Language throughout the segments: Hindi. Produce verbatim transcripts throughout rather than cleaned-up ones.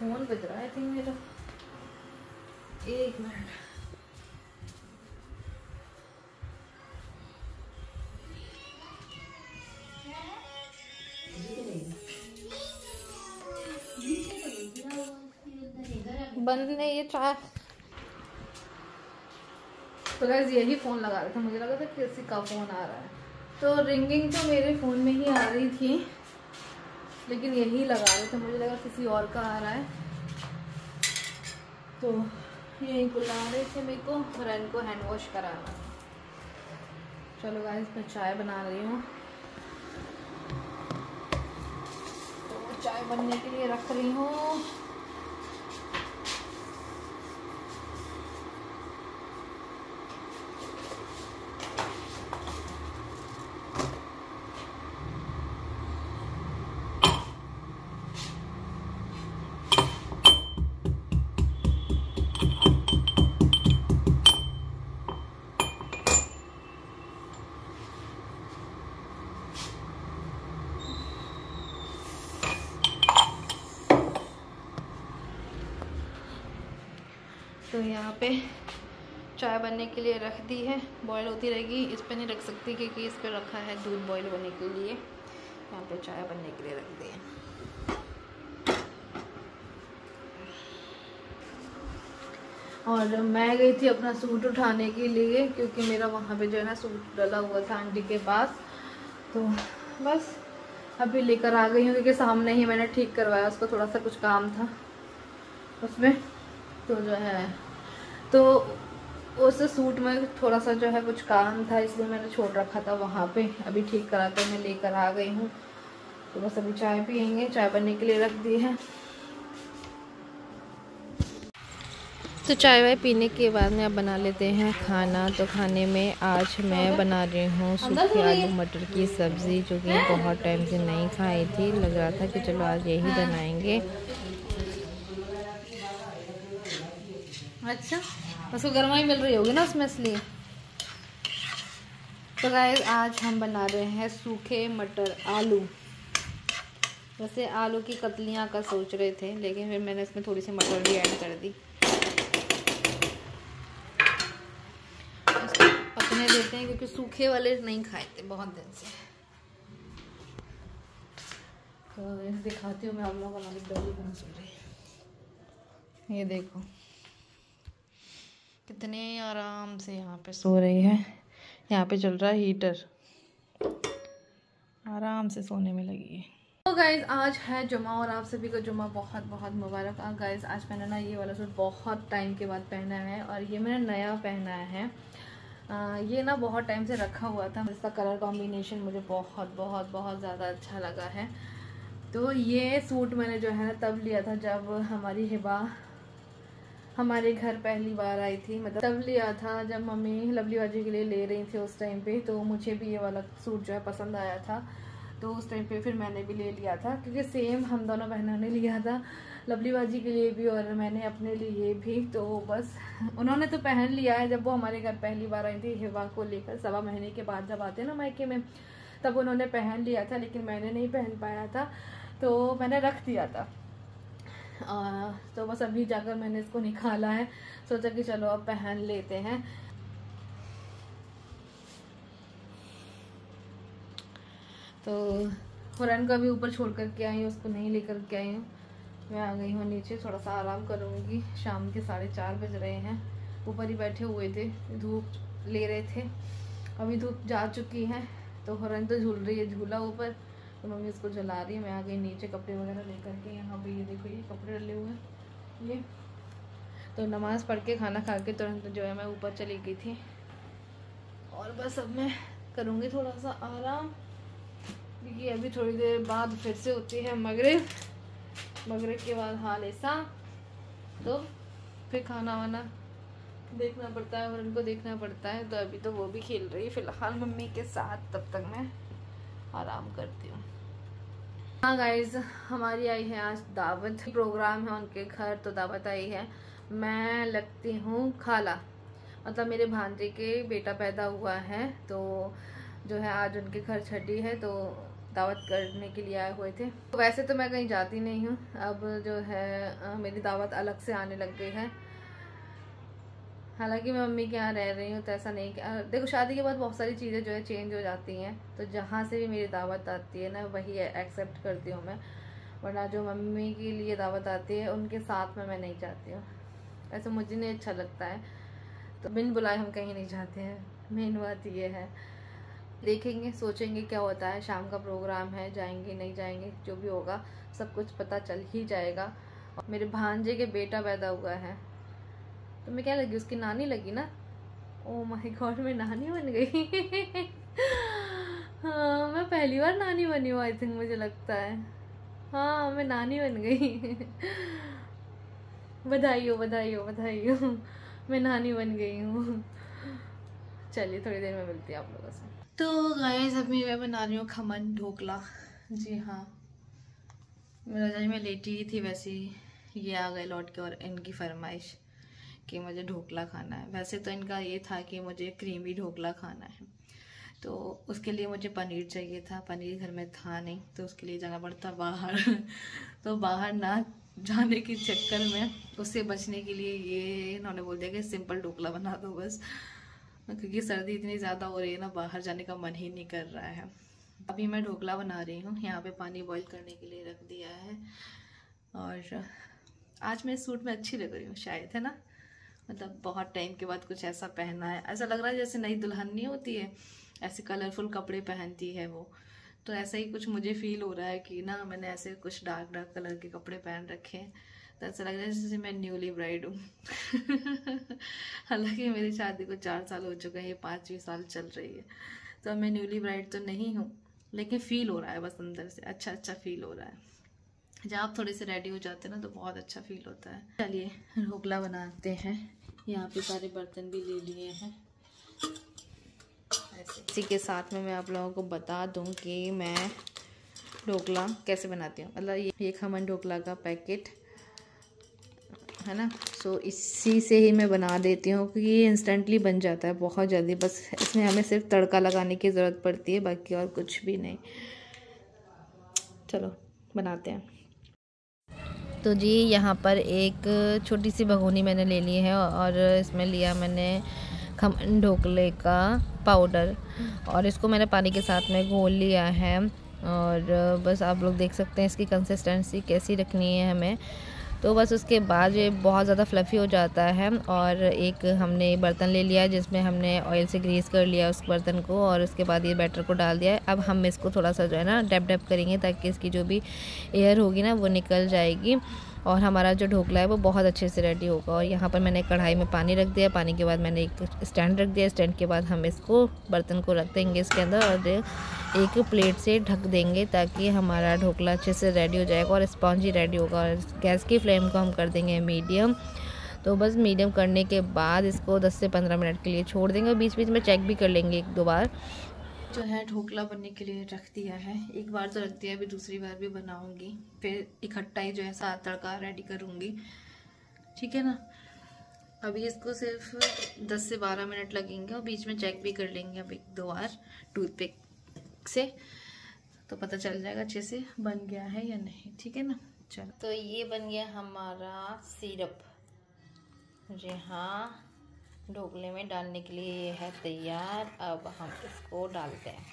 फोन बज रहा है आई थिंक मेरा, एक मिनट। बंद नहीं ये ट्राई तो गाइस यही फ़ोन लगा रहा था, मुझे लगा था किसी का फ़ोन आ रहा है। तो रिंगिंग तो मेरे फ़ोन में ही आ रही थी लेकिन यही लगा रहे थे, मुझे लगा किसी और का आ रहा है। तो यही बुला रहे थे मेरे को और इनको हैंड वॉश कराना। चलो गाइस मैं चाय बना रही हूँ, तो चाय बनने के लिए रख रही हूँ। तो यहाँ पे चाय बनने के लिए रख दी है, बॉयल होती रहेगी, इस पे नहीं रख सकती क्योंकि इस पे रखा है दूध बॉयल होने के लिए। यहाँ पे चाय बनने के लिए रख दी है। और मैं गई थी अपना सूट उठाने के लिए क्योंकि मेरा वहाँ पे जो है ना सूट डला हुआ था आंटी के पास, तो बस अभी लेकर आ गई हूँ क्योंकि सामने ही मैंने ठीक करवाया उसको, थोड़ा सा कुछ काम था उसमें। तो जो है तो उस सूट में थोड़ा सा जो है कुछ काम था इसलिए मैंने छोड़ रखा था वहाँ पे, अभी ठीक करा कर मैं लेकर आ गई हूँ। तो बस अभी चाय पियेंगे, चाय बनने के लिए रख दी है। तो चाय वाय पीने के बाद में अब बना लेते हैं खाना। तो खाने में आज मैं बना रही हूँ सूखे आलू मटर की सब्ज़ी, जो कि बहुत टाइम से नहीं खाई थी, लग रहा था कि चलो आज यही बनाएँगे। अच्छा उसको गर्माई मिल रही होगी ना उसमें इसलिए। तो गाइस आज हम बना रहे हैं सूखे मटर आलू। वैसे आलू की कतलियाँ का सोच रहे थे लेकिन फिर मैंने इसमें थोड़ी सी मटर भी ऐड कर दी। पकने देते हैं क्योंकि सूखे वाले नहीं खाए थे बहुत दिन से। तो दिखाती हूँ मैं आप लोगों को हमारी डोली बना सो रही है, ये देखो कितने आराम से यहाँ पे सो रही है। यहाँ पे चल रहा है हीटर, आराम से सोने में लगी है। तो गाइज़ आज है जुम्मा और आप सभी को जुम्मा बहुत बहुत मुबारक। आ गाइज़ आज मैंने ना ये वाला सूट बहुत टाइम के बाद पहना है और ये मैंने नया पहना है। आ, ये ना बहुत टाइम से रखा हुआ था, इसका कलर कॉम्बिनेशन मुझे बहुत बहुत बहुत ज़्यादा अच्छा लगा है। तो ये सूट मैंने जो है ना तब लिया था जब हमारी हिबा हमारे घर पहली बार आई थी, मतलब तब लिया था जब मम्मी लवली बाजी के लिए ले रही थी उस टाइम पे। तो मुझे भी ये वाला सूट जो है पसंद आया था, तो उस टाइम पे फिर मैंने भी ले लिया था क्योंकि सेम हम दोनों बहनों ने लिया था, लवली बाजी के लिए भी और मैंने अपने लिए भी। तो बस उन्होंने तो पहन लिया है जब वो हमारे घर पहली बार आई थी हिवा को लेकर, सवा महीने के बाद जब आते ना मायके में तब उन्होंने पहन लिया था, लेकिन मैंने नहीं पहन पाया था तो मैंने रख दिया था। आ, तो बस अभी जाकर मैंने इसको निकाला है, सोचा कि चलो अब पहन लेते हैं। तो हुरैन को अभी ऊपर छोड़ कर के आई हूँ, उसको नहीं लेकर के आई हूँ, मैं आ गई हूँ नीचे, थोड़ा सा आराम करूँगी। शाम के साढ़े चार बज रहे हैं, ऊपर ही बैठे हुए थे, धूप ले रहे थे, अभी धूप जा चुकी है। तो हुरैन तो झूल रही है झूला ऊपर, तो मम्मी उसको जला रही है, मैं आ गई नीचे कपड़े वगैरह लेकर के। यहाँ पे ये देखो ये कपड़े डले हुए हैं ये। तो नमाज़ पढ़ के खाना खा के तुरंत जो है मैं ऊपर चली गई थी और बस अब मैं करूँगी थोड़ा सा आराम क्योंकि अभी थोड़ी देर बाद फिर से होती है मगरिब, मगरिब के बाद हाल ऐसा तो फिर खाना वाना देखना पड़ता है और उनको देखना पड़ता है। तो अभी तो वो भी खेल रही है फ़िलहाल मम्मी के साथ, तब तक मैं आराम करती हूँ। हाँ गाइज़ हमारी आई है आज दावत, प्रोग्राम है उनके घर तो दावत आई है। मैं लगती हूँ खाला, मतलब मेरे भांजे के बेटा पैदा हुआ है तो जो है आज उनके घर छठी है, तो दावत करने के लिए आए हुए थे। तो वैसे तो मैं कहीं जाती नहीं हूँ, अब जो है मेरी दावत अलग से आने लग गई है। हालांकि मैं मम्मी के यहाँ रह रही हूँ तो ऐसा नहीं कि देखो शादी के बाद बहुत सारी चीज़ें जो है चेंज हो जाती हैं, तो जहाँ से भी मेरी दावत आती है ना वही एक्सेप्ट करती हूँ मैं, वरना जो मम्मी के लिए दावत आती है उनके साथ में मैं नहीं जाती हूँ। ऐसा मुझे नहीं अच्छा लगता है, तो बिन बुलाए हम कहीं नहीं जाते हैं। मेन बात ये है, देखेंगे सोचेंगे क्या होता है, शाम का प्रोग्राम है, जाएंगे नहीं जाएंगे, जो भी होगा सब कुछ पता चल ही जाएगा। मेरे भांजे के बेटा पैदा हुआ है तो मैं क्या लगी उसकी नानी लगी ना, ओ माय गॉड मैं नानी बन गई। हाँ मैं पहली बार नानी बनी हूँ आई थिंक, मुझे लगता है हाँ मैं नानी बन गई। बधाई हो बधाई हो बधाई हो, मैं नानी बन गई हूँ। चलिए थोड़ी देर में मिलती है आप लोगों से। तो गाइस अभी मैं बना रही हूँ खमन ढोकला। जी हाँ, मेरा जाने में लेटी ही थी वैसे ही ये आ गए लौट के, और इनकी फरमाइश कि मुझे ढोकला खाना है। वैसे तो इनका ये था कि मुझे क्रीमी ढोकला खाना है, तो उसके लिए मुझे पनीर चाहिए था, पनीर घर में था नहीं तो उसके लिए जाना पड़ता बाहर। तो बाहर ना जाने के चक्कर में, उससे बचने के लिए ये इन्होंने बोल दिया कि सिंपल ढोकला बना दो बस, क्योंकि सर्दी इतनी ज़्यादा हो रही है ना, बाहर जाने का मन ही नहीं कर रहा है। अभी मैं ढोकला बना रही हूँ। यहाँ पे पानी बॉईल करने के लिए रख दिया है, और आज मैं सूट में अच्छी लग रही हूँ शायद, है ना, मतलब बहुत टाइम के बाद कुछ ऐसा पहना है, ऐसा लग रहा है जैसे नई दुल्हन नहीं होती है ऐसे कलरफुल कपड़े पहनती है वो, तो ऐसा ही कुछ मुझे फील हो रहा है कि ना मैंने ऐसे कुछ डार्क डार्क कलर के कपड़े पहन रखे हैं, तो ऐसा लग रहा है जैसे मैं न्यूली ब्राइड हूँ। हालांकि मेरी शादी को चार साल हो चुका है, ये पाँचवीं साल चल रही है, तो मैं न्यूली ब्राइड तो नहीं हूँ, लेकिन फ़ील हो रहा है बस अंदर से, अच्छा अच्छा फील हो रहा है। जब आप थोड़े से रेडी हो जाते हैं ना तो बहुत अच्छा फील होता है। चलिए ढोकला बनाते हैं। यहाँ पे सारे बर्तन भी ले लिए हैं। इसी के साथ में मैं आप लोगों को बता दूं कि मैं ढोकला कैसे बनाती हूँ, मतलब ये ये खमन ढोकला का पैकेट है ना, सो इसी से ही मैं बना देती हूँ क्योंकि ये इंस्टेंटली बन जाता है बहुत जल्दी, बस इसमें हमें सिर्फ तड़का लगाने की ज़रूरत पड़ती है, बाकी और कुछ भी नहीं। चलो बनाते हैं। तो जी यहाँ पर एक छोटी सी भगोनी मैंने ले ली है, और इसमें लिया मैंने खमन ढोकले का पाउडर, और इसको मैंने पानी के साथ में घोल लिया है, और बस आप लोग देख सकते हैं इसकी कंसिस्टेंसी कैसी रखनी है हमें। तो बस उसके बाद ये बहुत ज़्यादा फ्लफ़ी हो जाता है। और एक हमने बर्तन ले लिया जिसमें हमने ऑयल से ग्रीस कर लिया उस बर्तन को, और उसके बाद ये बैटर को डाल दिया है। अब हम इसको थोड़ा सा जो है ना डैप डैप करेंगे ताकि इसकी जो भी एयर होगी ना वो निकल जाएगी, और हमारा जो ढोकला है वो बहुत अच्छे से रेडी होगा। और यहाँ पर मैंने कढ़ाई में पानी रख दिया, पानी के बाद मैंने एक स्टैंड रख दिया, स्टैंड के बाद हम इसको बर्तन को रख देंगे इसके अंदर और एक प्लेट से ढक देंगे ताकि हमारा ढोकला अच्छे से रेडी हो जाएगा और स्पॉन्जी रेडी होगा। और गैस की फ्लेम को हम कर देंगे मीडियम। तो बस मीडियम करने के बाद इसको दस से पंद्रह मिनट के लिए छोड़ देंगे, और बीच बीच में चेक भी कर लेंगे एक दो बार। जो है ढोकला बनने के लिए रख दिया है, एक बार तो रख दिया है, अभी दूसरी बार भी बनाऊंगी, फिर इकट्ठा ही जो है सारा तड़का रेडी करूंगी, ठीक है ना। अभी इसको सिर्फ दस से बारह मिनट लगेंगे, और बीच में चेक भी कर लेंगे अब एक दो बार टूथपिक से, तो पता चल जाएगा अच्छे से बन गया है या नहीं, ठीक है ना। चलो तो ये बन गया हमारा सिरप। जी हाँ, ढोकले में डालने के लिए ये है तैयार। अब हम इसको डालते हैं।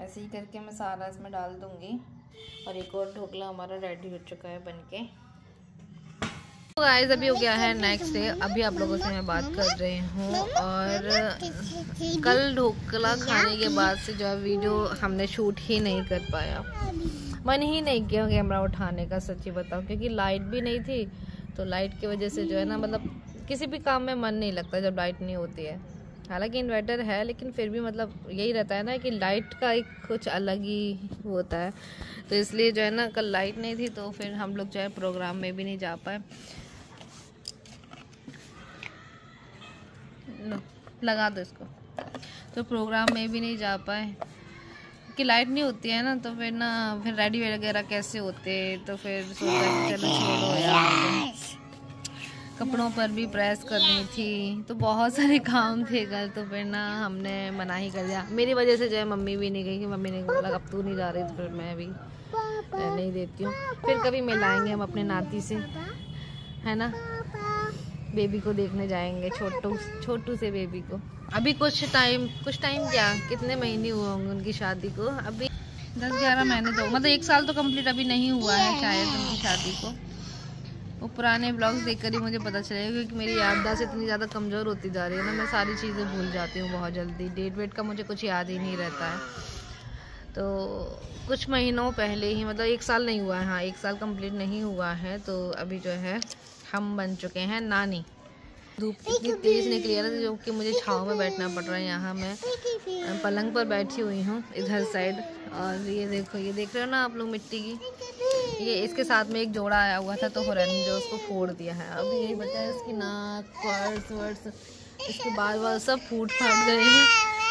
ऐसे ही करके मैं सारा इसमें डाल दूंगी, और एक और ढोकला हमारा रेडी हो चुका है बनके। तो गाइस अभी हो गया है नेक्स्ट डे। अभी आप लोगों से मैं बात कर रही हूँ, और कल ढोकला खाने के बाद से जो वीडियो हमने शूट ही नहीं कर पाया, मन ही नहीं किया कैमरा उठाने का, सच्ची बताऊँ, क्योंकि लाइट भी नहीं थी, तो लाइट की वजह से जो है ना मतलब किसी भी काम में मन नहीं लगता जब लाइट नहीं होती है। हालांकि इन्वर्टर है लेकिन फिर भी मतलब यही रहता है ना कि लाइट का एक कुछ अलग ही होता है, तो इसलिए जो है ना कल लाइट नहीं थी तो फिर हम लोग जो है प्रोग्राम में भी नहीं जा पाए। लगा दो इसको, तो प्रोग्राम में भी नहीं जा पाए, की लाइट नहीं होती है ना, तो फिर ना फिर रेडी वगैरह कैसे होते, तो फिर सोचा चलो छोड़ो यार, कपड़ों पर भी प्रेस करनी थी, तो बहुत सारे काम थे घर, तो फिर ना हमने मना ही कर दिया। मेरी वजह से जो है मम्मी भी नहीं गई कि मम्मी ने बोला अब तू नहीं जा रही, तो फिर मैं भी नहीं देती हूँ। फिर कभी मिलाएंगे हम अपने नाती से, है ना, बेबी को देखने जाएंगे, छोटू छोटू से बेबी को। अभी कुछ टाइम कुछ टाइम क्या कितने महीने हुए होंगे उनकी शादी को, अभी दस ग्यारह महीने तो मतलब एक साल तो कंप्लीट अभी नहीं हुआ है शायद उनकी शादी को। वो पुराने ब्लॉग्स देखकर ही मुझे पता चलेगा, क्योंकि मेरी याददाश्त इतनी ज़्यादा कमज़ोर होती जा रही है ना, मैं सारी चीज़ें भूल जाती हूँ बहुत जल्दी। डेट वेट का मुझे कुछ याद ही नहीं रहता है। तो कुछ महीनों पहले ही मतलब एक साल नहीं हुआ है, हाँ एक साल कंप्लीट नहीं हुआ है, तो अभी जो है हम बन चुके हैं नानी। धूप इतनी तेज़ निकली है ना, जो कि मुझे छाँव में बैठना पड़ रहा है। यहाँ मैं पलंग पर बैठी हुई हूँ इधर साइड, और ये देखो, ये देख रहे हो ना आप लोग मिट्टी की, ये इसके साथ में एक जोड़ा आया हुआ था, तो हुरैन ने जो उसको फोड़ दिया है। अब यही बचा है इसकी नाक, पर्स वर्स, इसके बाल वाल सब फूट फाट गए हैं,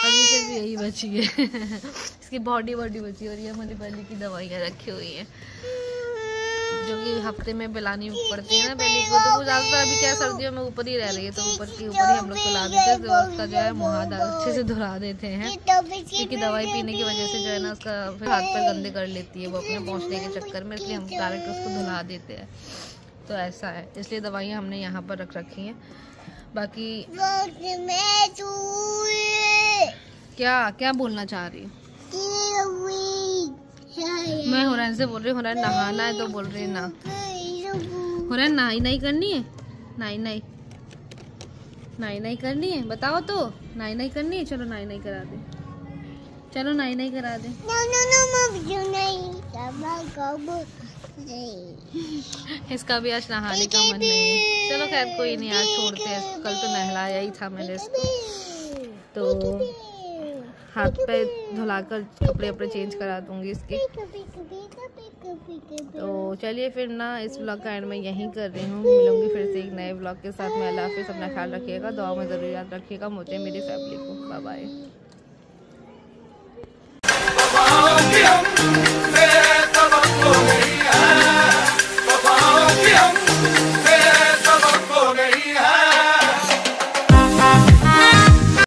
अभी सिर्फ यही बची है इसकी बॉडी बॉडी बची। और ये हमारी बेली की दवाइयाँ रखी हुई हैं, जो कि हफ्ते में पिलानी पड़ती है ना बेली को, तो वो ज़्यादातर अभी क्या सर्दियों में ऊपर ही रह रही है, तो ऊपर की ऊपर ही हम लोग पिला देते हैं, तो उसका जो है मुहादा अच्छे से धुला देते हैं, क्योंकि दवाई पीने की वजह से जो है ना उसका फिर हाथ पैर गंदे कर लेती है वो अपने पहुँचने के चक्कर में, इसलिए हम डायरेक्ट उसको धुला देते हैं। तो ऐसा है, इसलिए दवाइयाँ हमने यहाँ पर रख रखी हैं। बाकी क्या क्या बोलना चाह रही है? मैं हुरैन से बोल रही हूँ, हुरैन नहाना है तो बोल रही ना, हुरैन नहाई नहीं करनी है, नहाई नहीं नहाई नहीं करनी है, बताओ तो नहाई नहीं करनी है, चलो नहाई नहीं करा दे, चलो नहाई नहीं करा दे। इसका भी आज नहाने का मन नहीं है, चलो खैर कोई नहीं, आज छोड़ते हैं, कल तो नहलाया ही था मैंने इसको, तो हाथ पे धुलाकर कपड़े वपड़े चेंज करा दूंगी इसके। तो चलिए फिर ना इस ब्लॉग का एंड मैं यहीं कर रही हूँ, मिलूंगी फिर से एक नए ब्लॉग के साथ। मैं अल्लाह हाफिज़, अपना ख्याल रखिएगा, दुआ में ज़रूर याद रखिएगा मुझे, मेरी फैमिली को। Bye bye.